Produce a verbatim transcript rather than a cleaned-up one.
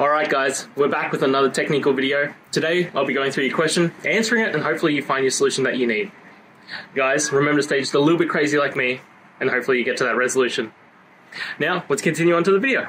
Alright guys, we're back with another technical video. Today, I'll be going through your question, answering it, and hopefully you find your solution that you need. Guys, remember to stay just a little bit crazy like me, and hopefully you get to that resolution. Now, let's continue on to the video.